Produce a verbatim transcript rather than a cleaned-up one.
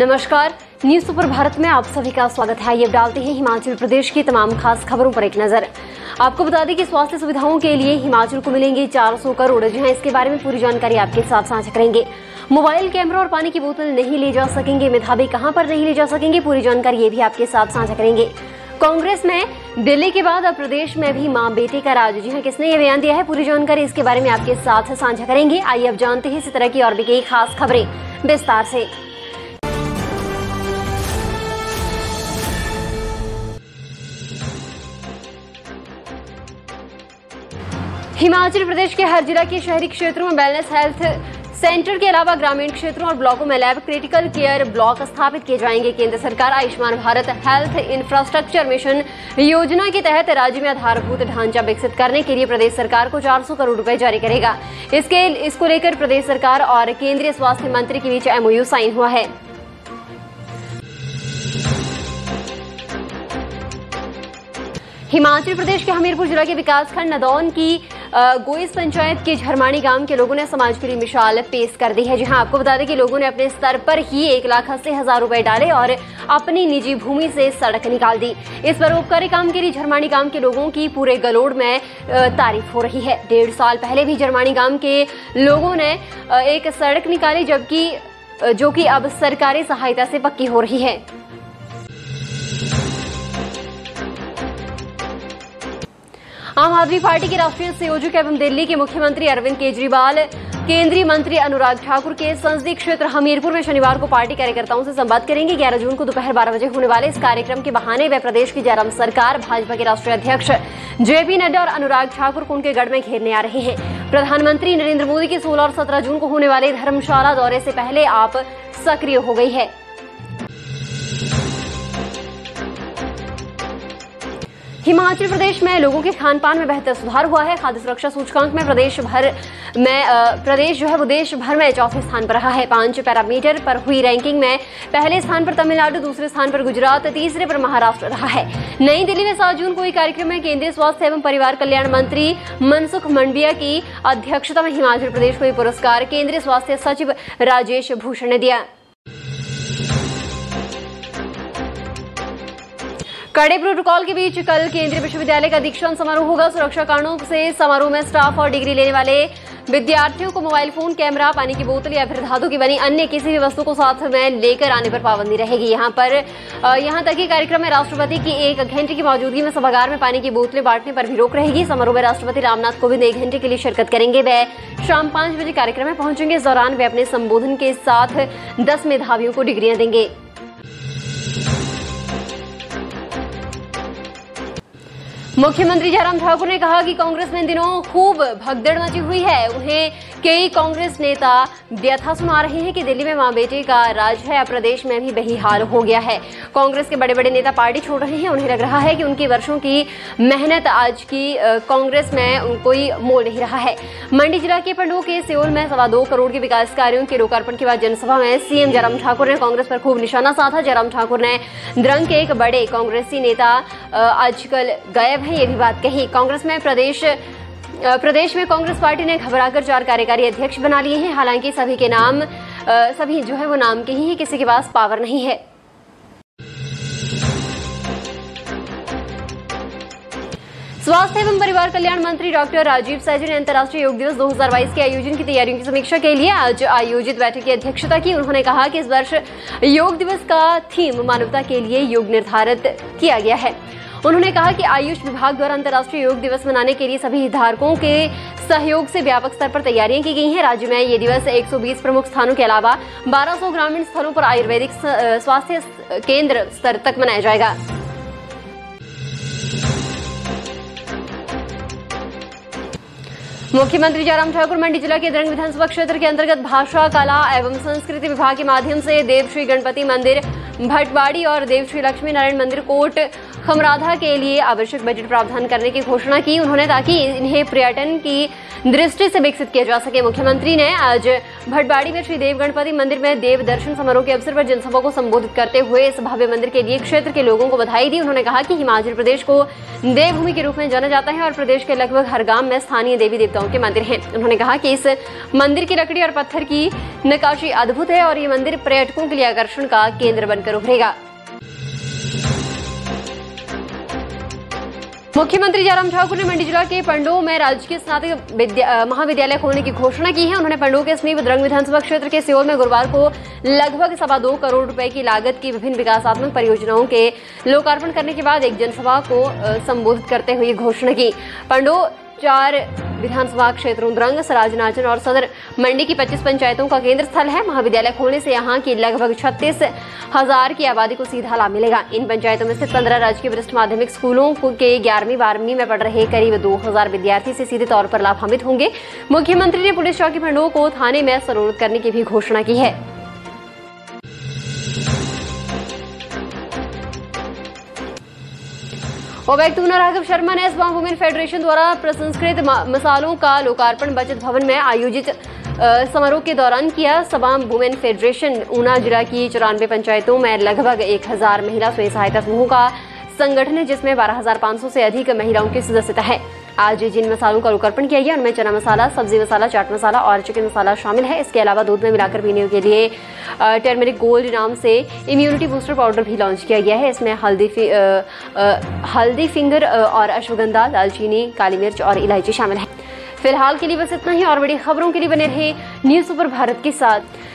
नमस्कार, news super Bharat में आप सभी का स्वागत है। ये डालते हैं हिमाचल प्रदेश की तमाम खास खबरों पर एक नजर। आपको बता दें कि स्वास्थ्य सुविधाओं के लिए हिमाचल को मिलेंगे चार सौ करोड़। जहां इसके बारे में पूरी जानकारी आपके साथ साझा करेंगे। मोबाइल कैमरा और पानी की बोतल नहीं ले जा सकेंगे, मेधावी कहां पर नहीं ले जा सकेंगे, पूरी जानकारी ये भी आपके साथ साझा करेंगे। कांग्रेस में दिल्ली के बाद अब प्रदेश में भी मां बेटे का राज, जी हां किसने ये बयान दिया है, पूरी जानकारी इसके बारे में आपके साथ साझा करेंगे। आइए अब जानते हैं इसी तरह की और भी कई खास खबरें विस्तार से। हिमाचल प्रदेश के हर जिला के शहरी क्षेत्रों में वेलनेस हेल्थ सेंटर के अलावा ग्रामीण क्षेत्रों और ब्लॉकों में लैब, क्रिटिकल केयर ब्लॉक स्थापित किए जाएंगे। केंद्र सरकार Ayushman Bharat health infrastructure mission योजना के तहत राज्य में आधारभूत ढांचा विकसित करने के लिए प्रदेश सरकार को चार सौ करोड़ रुपए जारी करेगा। इसके इसको लेकर प्रदेश सरकार और केंद्रीय स्वास्थ्य मंत्री के बीच एमओयू साइन हुआ है। हिमाचल प्रदेश के हमीरपुर जिला के विकासखंड नदौन की गोइस पंचायत के झरमाणी गांव के लोगों ने समाज के लिए मिसाल पेश कर दी है। जहां आपको बता दें कि लोगों ने अपने स्तर पर ही एक लाख अस्सी हजार रूपए डाले और अपनी निजी भूमि से सड़क निकाल दी। इस परोपकारी काम के लिए झरमाणी गांव के लोगों की पूरे गलोड़ में तारीफ हो रही है। डेढ़ साल पहले भी झरमाणी गांव के लोगों ने एक सड़क निकाली, जबकि जो कि अब सरकारी सहायता से पक्की हो रही है। आम आदमी पार्टी के राष्ट्रीय संयोजक एवं दिल्ली के मुख्यमंत्री अरविंद केजरीवाल केंद्रीय मंत्री अनुराग ठाकुर के संसदीय क्षेत्र हमीरपुर में शनिवार को पार्टी कार्यकर्ताओं से संवाद करेंगे। ग्यारह जून को दोपहर बारह बजे होने वाले इस कार्यक्रम के बहाने वे प्रदेश की जयराम सरकार, भाजपा के राष्ट्रीय अध्यक्ष जेपी नड्डा और अनुराग ठाकुर को उनके गढ़ में घेरने आ रहे हैं। प्रधानमंत्री नरेन्द्र मोदी के सोलह और सत्रह जून को होने वाले धर्मशाला दौरे से पहले आप सक्रिय हो गई है। हिमाचल प्रदेश में लोगों के खान पान में बेहतर सुधार हुआ है। खाद्य सुरक्षा सूचकांक में प्रदेश भर में प्रदेश जो है वो देश भर में चौथे स्थान पर रहा है। पांच पैरामीटर पर हुई रैंकिंग में पहले स्थान पर तमिलनाडु, दूसरे स्थान पर गुजरात, तीसरे पर महाराष्ट्र रहा है। नई दिल्ली में सात जून को एक कार्यक्रम में केंद्रीय स्वास्थ्य एवं परिवार कल्याण मंत्री मनसुख मंडाविया की अध्यक्षता में हिमाचल प्रदेश को यह पुरस्कार केंद्रीय स्वास्थ्य सचिव राजेश भूषण ने दिया। कड़े प्रोटोकॉल के बीच कल केंद्रीय विश्वविद्यालय का दीक्षांत समारोह होगा। सुरक्षा कारणों से समारोह में स्टाफ और डिग्री लेने वाले विद्यार्थियों को मोबाइल फोन, कैमरा, पानी की बोतल या फिर धातु की बनी अन्य किसी भी वस्तु को साथ में लेकर आने पर पाबंदी रहेगी। यहां पर यहां तक कि कार्यक्रम में राष्ट्रपति की एक घंटे की मौजूदगी में सभागार में पानी की बोतलें बांटने पर भी रोक रहेगी। समारोह में राष्ट्रपति रामनाथ कोविंद एक घंटे के लिए शिरकत करेंगे। वे शाम पांच बजे कार्यक्रम में पहुंचेंगे। इस दौरान वे अपने संबोधन के साथ दस मेधावियों को डिग्रियां देंगे। मुख्यमंत्री जयराम ठाकुर ने कहा कि कांग्रेस में इन दिनों खूब भगदड़ मची हुई है। उन्हें कई कांग्रेस नेता व्यथा सुना रहे हैं कि दिल्ली में मां बेटे का राज है, अब प्रदेश में भी वही हाल हो गया है। कांग्रेस के बड़े बड़े नेता पार्टी छोड़ रहे हैं। उन्हें लग रहा है कि उनकी वर्षों की मेहनत आज की कांग्रेस में कोई मोल नहीं रहा है। मंडी जिला के पंडो के सियोल में सवा दो करोड़ के विकास कार्यों के लोकार्पण के बाद जनसभा में सीएम जयराम ठाकुर ने कांग्रेस पर खूब निशाना साधा। जयराम ठाकुर ने द्रंग के एक बड़े कांग्रेसी नेता आजकल गायब है, ये भी बात कही। कांग्रेस में प्रदेश प्रदेश में कांग्रेस पार्टी ने घबराकर चार कार्यकारी अध्यक्ष बना लिए हैं। हालांकि सभी के नाम सभी जो है वो नाम के ही है, किसी के पास पावर नहीं है। स्वास्थ्य एवं परिवार कल्याण मंत्री डॉक्टर राजीव सैजी ने अंतर्राष्ट्रीय योग दिवस दो हज़ार बाईस के आयोजन की तैयारियों की समीक्षा के लिए आज आयोजित बैठक की अध्यक्षता की। उन्होंने कहा कि इस वर्ष योग दिवस का थीम मानवता के लिए योग निर्धारित किया गया है। उन्होंने कहा कि आयुष विभाग द्वारा अंतर्राष्ट्रीय योग दिवस मनाने के लिए सभी हितधारकों के सहयोग से व्यापक स्तर पर तैयारियां की गई हैं। राज्य में ये दिवस एक सौ बीस प्रमुख स्थानों के अलावा बारह सौ ग्रामीण स्थलों पर आयुर्वेदिक स्वास्थ्य केंद्र स्तर तक मनाया जाएगा। मुख्यमंत्री जयराम ठाकुर मंडी जिला के द्रंग विधानसभा क्षेत्र के अंतर्गत भाषा, कला एवं संस्कृति विभाग के माध्यम से देवश्री गणपति मंदिर भटवाड़ी और देवश्री लक्ष्मी नारायण मंदिर कोट खमराधा के लिए आवश्यक बजट प्रावधान करने की घोषणा की उन्होंने, ताकि इन्हें पर्यटन की दृष्टि से विकसित किया जा सके। मुख्यमंत्री ने आज भटबाड़ी में श्री देव गणपति मंदिर में देव दर्शन समारोह के अवसर पर जनसभा को संबोधित करते हुए इस भव्य मंदिर के लिए क्षेत्र के लोगों को बधाई दी। उन्होंने कहा कि हिमाचल प्रदेश को देवभूमि के रूप में जाना जाता है और प्रदेश के लगभग हर गांव में स्थानीय देवी देवताओं के मंदिर हैं। उन्होंने कहा कि इस मंदिर की लकड़ी और पत्थर की नक्काशी अद्भुत है और ये मंदिर पर्यटकों के लिए आकर्षण का केंद्र बनकर उभरेगा। मुख्यमंत्री जयराम ठाकुर ने मंडी जिला के पंडोह में राजकीय स्नातक महाविद्यालय खोलने की घोषणा की है। उन्होंने पंडोह के समीप द्रंग विधानसभा क्षेत्र के सियोल में गुरुवार को लगभग सवा दो करोड़ रुपए की लागत की विभिन्न विकासात्मक परियोजनाओं के लोकार्पण करने के बाद एक जनसभा को संबोधित करते हुए घोषणा की। पंडोह चार विधानसभा क्षेत्रों द्रंग, सराज, नाचन और सदर मंडी की पच्चीस पंचायतों का केंद्र स्थल है। महाविद्यालय खोलने से यहाँ की लगभग छत्तीस हजार की आबादी को सीधा लाभ मिलेगा। इन पंचायतों में स्थित पंद्रह राजकीय वरिष्ठ माध्यमिक स्कूलों के ग्यारहवीं बारहवीं में पढ़ रहे करीब दो हजार विद्यार्थी से सीधे तौर पर लाभान्वित होंगे। मुख्यमंत्री ने पुलिस चौकी पंडोह को थाने में सरोत करने की भी घोषणा की है। उपायुक्त राघव शर्मा ने स्वयं भूमिन फेडरेशन द्वारा प्रसंस्कृत मसालों का लोकार्पण बचत भवन में आयोजित समारोह के दौरान किया। स्वयं भूमिन फेडरेशन ऊना जिला की चौरानवे पंचायतों में लगभग एक हजार महिला स्वयं सहायता समूह का संगठन है, जिसमें बारह हजार पाँच सौ से अधिक महिलाओं की सदस्यता है। आज जिन मसालों का लोकार्पण किया गया उनमें चना मसाला, सब्जी मसाला, चाट मसाला और चिकन मसाला शामिल है। इसके अलावा दूध में मिलाकर पीने के लिए टर्मरिक गोल्ड नाम से इम्यूनिटी बूस्टर पाउडर भी लॉन्च किया गया है। इसमें हल्दी फि, आ, आ, हल्दी फिंगर और अश्वगंधा, दालचीनी, काली मिर्च और इलायची शामिल है। फिलहाल के लिए बस इतना ही और बड़ी खबरों के लिए बने रहे न्यूज़ सुपर भारत के साथ।